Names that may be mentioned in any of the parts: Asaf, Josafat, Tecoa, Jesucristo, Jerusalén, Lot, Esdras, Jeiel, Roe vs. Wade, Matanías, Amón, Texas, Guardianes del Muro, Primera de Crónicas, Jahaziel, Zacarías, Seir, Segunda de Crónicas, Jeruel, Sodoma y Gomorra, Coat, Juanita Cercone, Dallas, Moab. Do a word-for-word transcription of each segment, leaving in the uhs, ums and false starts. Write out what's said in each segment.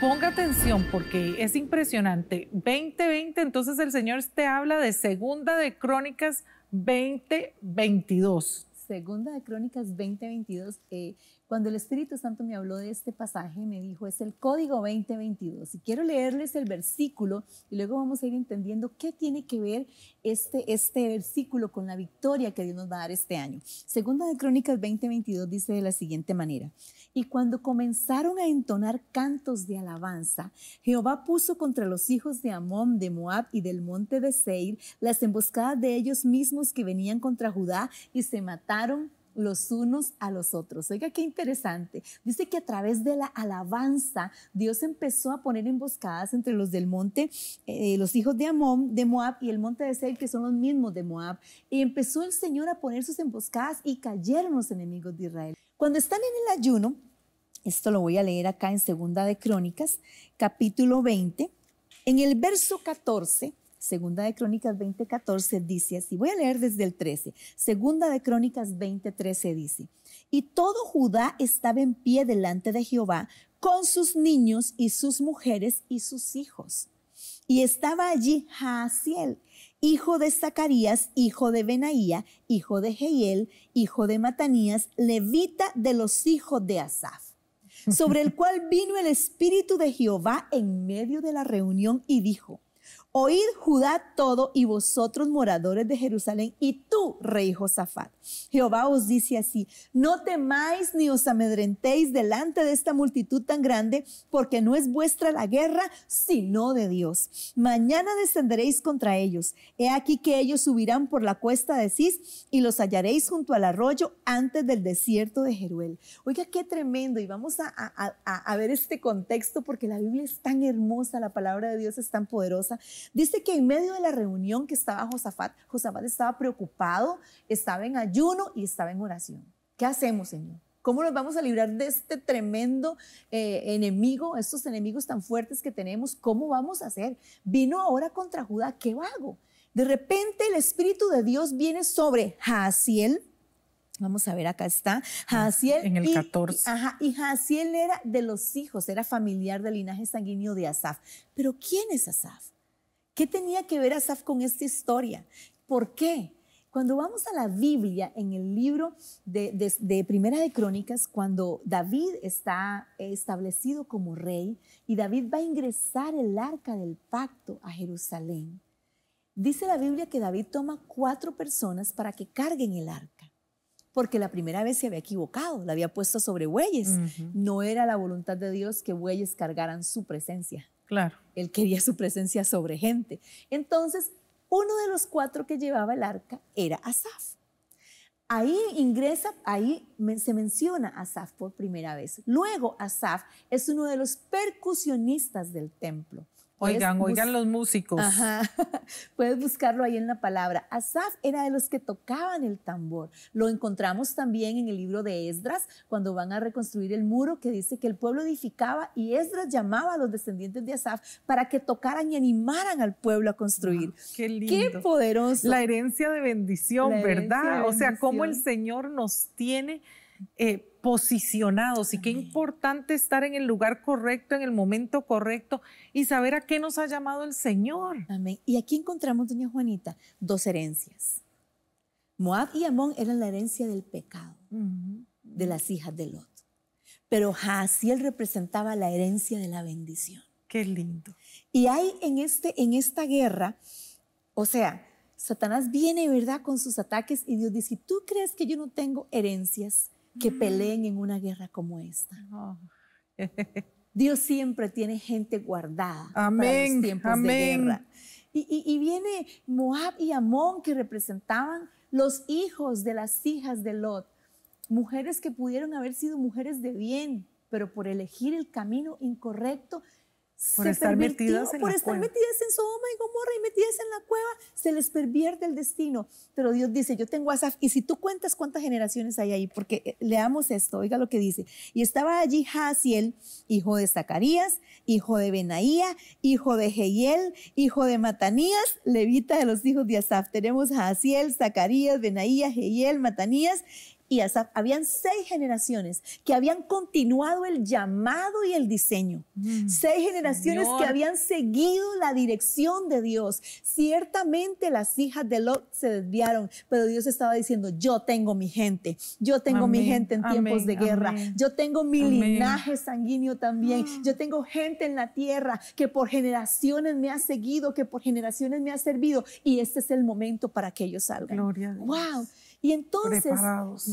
Ponga atención porque es impresionante. veinte veinte, entonces el Señor te habla de Segunda de Crónicas veinte veintidós. Segunda de Crónicas veinte veintidós. Eh, cuando el Espíritu Santo me habló de este pasaje, me dijo, es el código veinte veintidós. Y quiero leerles el versículo y luego vamos a ir entendiendo qué tiene que ver este, este versículo con la victoria que Dios nos va a dar este año. Segunda de Crónicas veinte veintidós dice de la siguiente manera. Y cuando comenzaron a entonar cantos de alabanza, Jehová puso contra los hijos de Amón, de Moab y del monte de Seir las emboscadas de ellos mismos que venían contra Judá y se mataron los unos a los otros. Oiga, qué interesante. Dice que a través de la alabanza, Dios empezó a poner emboscadas entre los del monte, eh, los hijos de Amón, de Moab y el monte de Seir, que son los mismos de Moab. Y empezó el Señor a poner sus emboscadas y cayeron los enemigos de Israel. Cuando están en el ayuno, esto lo voy a leer acá en Segunda de Crónicas, capítulo veinte, en el verso catorce, Segunda de Crónicas veinte, catorce dice así, voy a leer desde el trece, Segunda de Crónicas veinte, trece dice, y todo Judá estaba en pie delante de Jehová con sus niños y sus mujeres y sus hijos. Y estaba allí Jahaziel, hijo de Zacarías, hijo de Benaía, hijo de Jeiel, hijo de Matanías, levita de los hijos de Asaf, sobre el cual vino el Espíritu de Jehová en medio de la reunión y dijo, oíd Judá todo y vosotros moradores de Jerusalén y tú, rey Josafat. Jehová os dice así, no temáis ni os amedrentéis delante de esta multitud tan grande, porque no es vuestra la guerra, sino de Dios. Mañana descenderéis contra ellos. He aquí que ellos subirán por la cuesta de Cis y los hallaréis junto al arroyo antes del desierto de Jeruel. Oiga, qué tremendo. Y vamos a, a, a, a ver este contexto porque la Biblia es tan hermosa, la palabra de Dios es tan poderosa. Dice que en medio de la reunión que estaba Josafat, Josafat estaba preocupado, estaba en ayuno y estaba en oración. ¿Qué hacemos, Señor? ¿Cómo nos vamos a librar de este tremendo eh, enemigo, estos enemigos tan fuertes que tenemos? ¿Cómo vamos a hacer? Vino ahora contra Judá, ¿qué hago? De repente el Espíritu de Dios viene sobre Jahaziel. Vamos a ver, acá está. Jahaziel en el y, catorce. Ajá, y Jahaziel era de los hijos, era familiar del linaje sanguíneo de Asaf. Pero ¿quién es Asaf? ¿Qué tenía que ver Asaf con esta historia? ¿Por qué? Cuando vamos a la Biblia, en el libro de, de, de Primera de Crónicas, cuando David está establecido como rey y David va a ingresar el arca del pacto a Jerusalén, dice la Biblia que David toma cuatro personas para que carguen el arca, porque la primera vez se había equivocado, la había puesto sobre bueyes. Uh-huh. No era la voluntad de Dios que bueyes cargaran su presencia. Claro. Él quería su presencia sobre gente. Entonces, uno de los cuatro que llevaba el arca era Asaf. Ahí ingresa, ahí se menciona a Asaf por primera vez. Luego, Asaf es uno de los percusionistas del templo. Oigan, oigan los músicos. Ajá. Puedes buscarlo ahí en la palabra. Asaf era de los que tocaban el tambor. Lo encontramos también en el libro de Esdras, cuando van a reconstruir el muro, que dice que el pueblo edificaba y Esdras llamaba a los descendientes de Asaf para que tocaran y animaran al pueblo a construir. Wow, ¡qué lindo! ¡Qué poderoso! La herencia de bendición, herencia, ¿verdad? De bendición. O sea, cómo el Señor nos tiene Eh, posicionados. Amén. Y qué importante estar en el lugar correcto, en el momento correcto y saber a qué nos ha llamado el Señor. Amén. Y aquí encontramos, doña Juanita, dos herencias. Moab y Amón eran la herencia del pecado, uh-huh, de las hijas de Lot. Pero Jahaziel representaba la herencia de la bendición. Qué lindo. Y hay en, este, en esta guerra, o sea, Satanás viene, ¿verdad?, con sus ataques y Dios dice, ¿tú crees que yo no tengo herencias que peleen en una guerra como esta? Oh. Dios siempre tiene gente guardada. Amén. Para los tiempos, amén, de guerra. Y, y, y viene Moab y Amón, que representaban los hijos de las hijas de Lot, mujeres que pudieron haber sido mujeres de bien, pero por elegir el camino incorrecto, por se estar metidas en, por estar metidas en Sodoma y Gomorra y metidas en la cueva, se les pervierte el destino. Pero Dios dice, yo tengo a Asaf, y si tú cuentas cuántas generaciones hay ahí, porque leamos esto, oiga lo que dice. Y estaba allí Jahaziel, hijo de Zacarías, hijo de Benaía, hijo de Jeiel, hijo de Matanías, levita de los hijos de Asaf. Tenemos Jahaziel, Zacarías, Benaía, Jeiel, Matanías, y Asaf, habían seis generaciones que habían continuado el llamado y el diseño. Mm, seis generaciones señor. que habían seguido la dirección de Dios. Ciertamente las hijas de Lot se desviaron, pero Dios estaba diciendo, yo tengo mi gente, yo tengo amén, mi gente en amén, tiempos de amén, guerra, amén, yo tengo mi amén. linaje sanguíneo también, mm. yo tengo gente en la tierra que por generaciones me ha seguido, que por generaciones me ha servido, y este es el momento para que ellos salgan. Gloria a Dios. ¡Wow! Y entonces,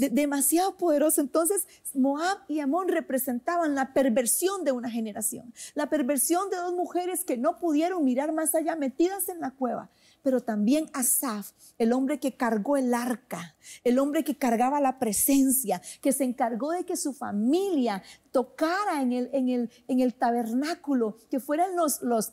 de, demasiado poderoso, entonces Moab y Amón representaban la perversión de una generación, la perversión de dos mujeres que no pudieron mirar más allá, metidas en la cueva. Pero también Asaf, el hombre que cargó el arca, el hombre que cargaba la presencia, que se encargó de que su familia tocara en el, en el, en el tabernáculo, que fueran los... los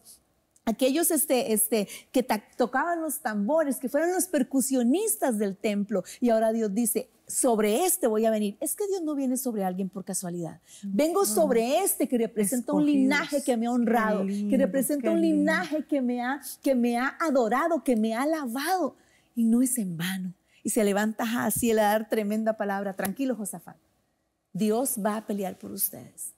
Aquellos este, este, que tocaban los tambores, que fueron los percusionistas del templo. Y ahora Dios dice, sobre este voy a venir. Es que Dios no viene sobre alguien por casualidad. Vengo sobre este que representa Escogidos. un linaje que me ha honrado, lindo, que representa un linaje que me, ha, que me ha adorado, que me ha alabado. Y no es en vano. Y se levanta Jahaziel a dar tremenda palabra. Tranquilo, Josafat. Dios va a pelear por ustedes.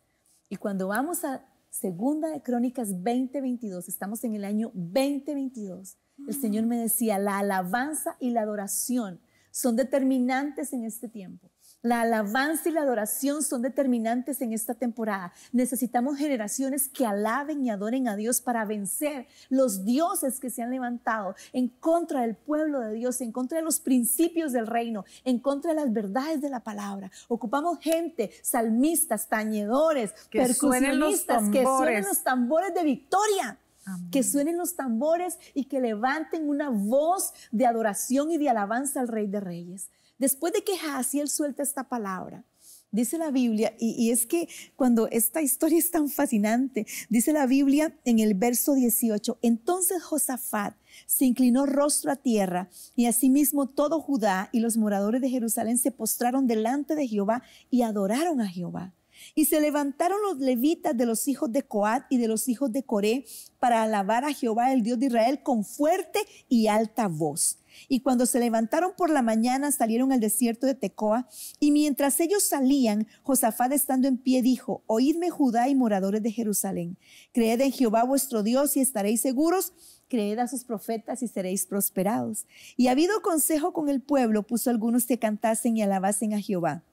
Y cuando vamos a... Segunda de Crónicas veinte veintidós, estamos en el año veinte veintidós. El Señor me decía, la alabanza y la adoración son determinantes en este tiempo. La alabanza y la adoración son determinantes en esta temporada. Necesitamos generaciones que alaben y adoren a Dios para vencer los dioses que se han levantado en contra del pueblo de Dios, en contra de los principios del reino, en contra de las verdades de la palabra. Ocupamos gente, salmistas, tañedores, que percusionistas, que suenen los tambores de victoria. Amén. Que suenen los tambores y que levanten una voz de adoración y de alabanza al Rey de Reyes. Después de que Jahaziel suelta esta palabra, dice la Biblia, y, y es que cuando esta historia es tan fascinante, dice la Biblia en el verso dieciocho, entonces Josafat se inclinó rostro a tierra, y asimismo todo Judá y los moradores de Jerusalén se postraron delante de Jehová y adoraron a Jehová. Y se levantaron los levitas de los hijos de Coat y de los hijos de Coré para alabar a Jehová, el Dios de Israel, con fuerte y alta voz. Y cuando se levantaron por la mañana, salieron al desierto de Tecoa. Y mientras ellos salían, Josafat, estando en pie, dijo, oídme, Judá y moradores de Jerusalén. Creed en Jehová vuestro Dios y estaréis seguros. Creed a sus profetas y seréis prosperados. Y ha habido consejo con el pueblo, puso algunos que cantasen y alabasen a Jehová,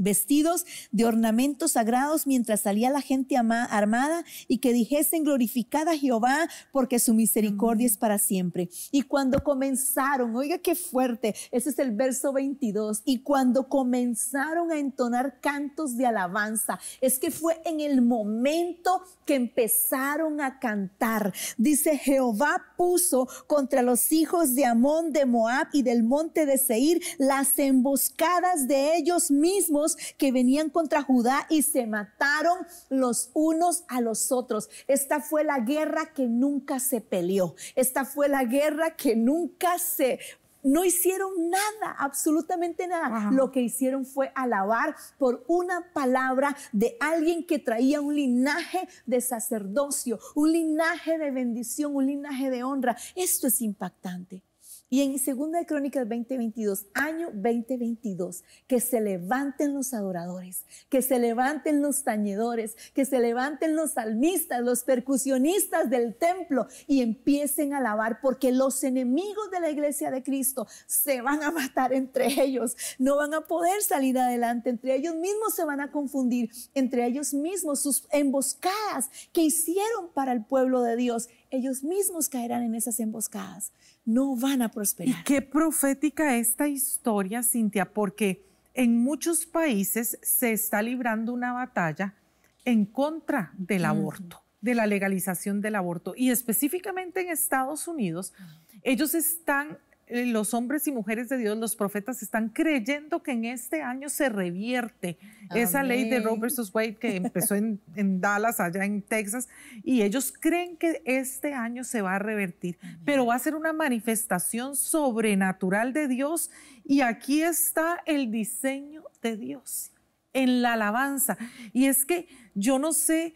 vestidos de ornamentos sagrados, mientras salía la gente armada, y que dijesen, glorificad a Jehová, porque su misericordia es para siempre. Y cuando comenzaron, oiga qué fuerte, ese es el verso veintidós, y cuando comenzaron a entonar cantos de alabanza, es que fue en el momento que empezaron a cantar. Dice, Jehová puso contra los hijos de Amón, de Moab y del monte de Seir, las emboscadas de ellos mismos que venían contra Judá, y se mataron los unos a los otros. Esta fue la guerra que nunca se peleó. Esta fue la guerra que nunca se... No hicieron nada, absolutamente nada. Wow. Lo que hicieron fue alabar por una palabra de alguien que traía un linaje de sacerdocio, un linaje de bendición, un linaje de honra. Esto es impactante. Y en Segunda de Crónicas veinte veintidós, año veinte veintidós, que se levanten los adoradores, que se levanten los tañedores, que se levanten los salmistas, los percusionistas del templo, y empiecen a alabar, porque los enemigos de la iglesia de Cristo se van a matar entre ellos, no van a poder salir adelante, entre ellos mismos se van a confundir, entre ellos mismos sus emboscadas que hicieron para el pueblo de Dios. Ellos mismos caerán en esas emboscadas, no van a prosperar. Y qué profética esta historia, Cintia, porque en muchos países se está librando una batalla en contra del uh-huh. aborto, de la legalización del aborto. Y específicamente en Estados Unidos, uh-huh. ellos están, los hombres y mujeres de Dios, los profetas, están creyendo que en este año se revierte Amén. esa ley de Roe versus. Wade que empezó en, en Dallas, allá en Texas, y ellos creen que este año se va a revertir, Amén. pero va a ser una manifestación sobrenatural de Dios, y aquí está el diseño de Dios en la alabanza. Y es que yo no sé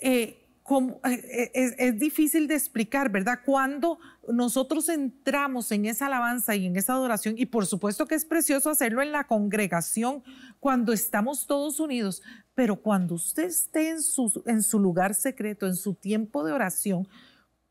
eh, Como, es, es difícil de explicar, ¿verdad? Cuando nosotros entramos en esa alabanza y en esa adoración, y por supuesto que es precioso hacerlo en la congregación, cuando estamos todos unidos, pero cuando usted esté en su, en su lugar secreto, en su tiempo de oración,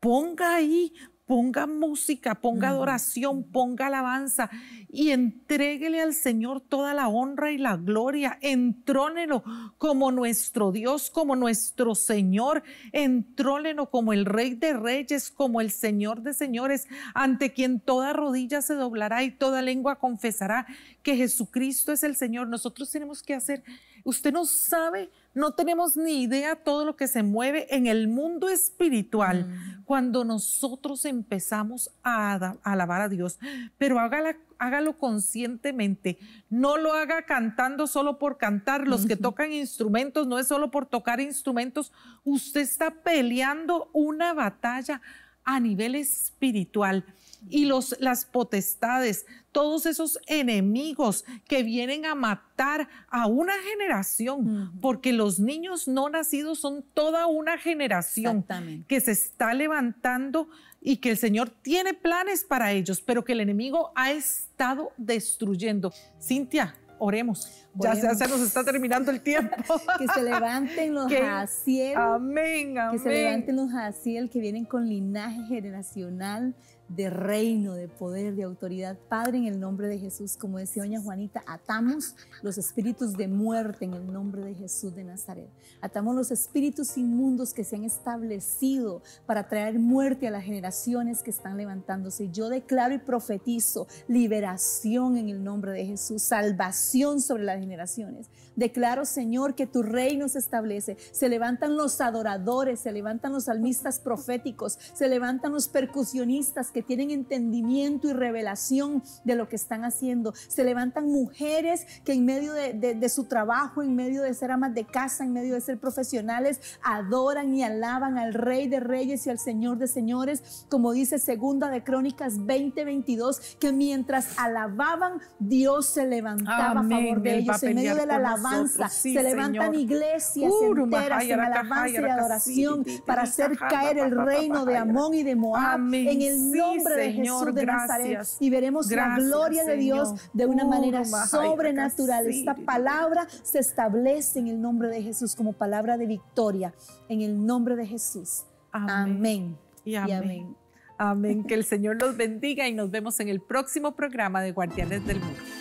ponga ahí, ponga música, ponga adoración, ponga alabanza y entréguele al Señor toda la honra y la gloria. Entrónelo como nuestro Dios, como nuestro Señor. Entrónelo como el Rey de Reyes, como el Señor de Señores, ante quien toda rodilla se doblará y toda lengua confesará que Jesucristo es el Señor. Nosotros tenemos que hacer... Usted no sabe, no tenemos ni idea todo lo que se mueve en el mundo espiritual mm. cuando nosotros empezamos a alabar a Dios. Pero hágala, hágalo conscientemente, no lo haga cantando solo por cantar. Los mm-hmm. que tocan instrumentos, no es solo por tocar instrumentos. Usted está peleando una batalla a nivel espiritual. Y los, las potestades, todos esos enemigos que vienen a matar a una generación, mm. porque los niños no nacidos son toda una generación que se está levantando y que el Señor tiene planes para ellos, pero que el enemigo ha estado destruyendo. Cintia, oremos. oremos. Ya se, se nos está terminando el tiempo. Que se levanten los Jahaziel. Amén, amén. Que se levanten los Jahaziel que vienen con linaje generacional de reino, de poder, de autoridad. Padre, en el nombre de Jesús, como decía doña Juanita, atamos los espíritus de muerte en el nombre de Jesús de Nazaret. Atamos los espíritus inmundos que se han establecido para traer muerte a las generaciones que están levantándose. Yo declaro y profetizo liberación en el nombre de Jesús, salvación sobre las generaciones. Declaro, Señor, que tu reino se establece. Se levantan los adoradores, se levantan los salmistas proféticos, se levantan los percusionistas que tienen entendimiento y revelación de lo que están haciendo. Se levantan mujeres que en medio de, de, de su trabajo, en medio de ser amas de casa, en medio de ser profesionales, adoran y alaban al Rey de Reyes y al Señor de Señores, como dice Segunda de Crónicas veinte veintidós, que mientras alababan, Dios se levantaba Amén. a favor de Él ellos en medio de la alabanza. Sí, se levantan señor. iglesias uh, enteras en alabanza y adoración para hacer caer el reino de Amón y de Moab. Amén. En el nombre sí, de Jesús señor, de gracias, Nazaret, y veremos gracias, la gloria señor. de Dios de una uh, manera sobrenatural. Esta palabra se establece en el nombre de Jesús como palabra de victoria, en el nombre de Jesús. Amén. Amén. Y amén. Y amén. Amén. Que el Señor los bendiga y nos vemos en el próximo programa de Guardianes del Muro.